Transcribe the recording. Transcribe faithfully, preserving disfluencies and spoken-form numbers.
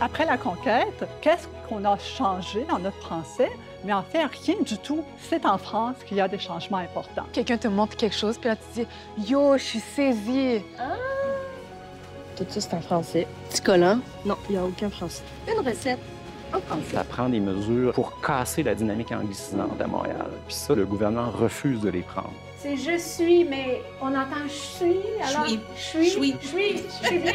Après la conquête, qu'est-ce qu'on a changé dans notre français? Mais en fait, rien du tout. C'est en France qu'il y a des changements importants. Quelqu'un te montre quelque chose, puis là, tu dis « Yo, je suis saisie! Ah. » Tout ça, c'est en français. Petit collant? Non, il n'y a aucun français. Une recette en français. Ça prend des mesures pour casser la dynamique anglicisante à Montréal. Puis ça, le gouvernement refuse de les prendre. C'est « je suis », mais on entend « je suis », alors « je suis »,« je suis »,« je suis bien ».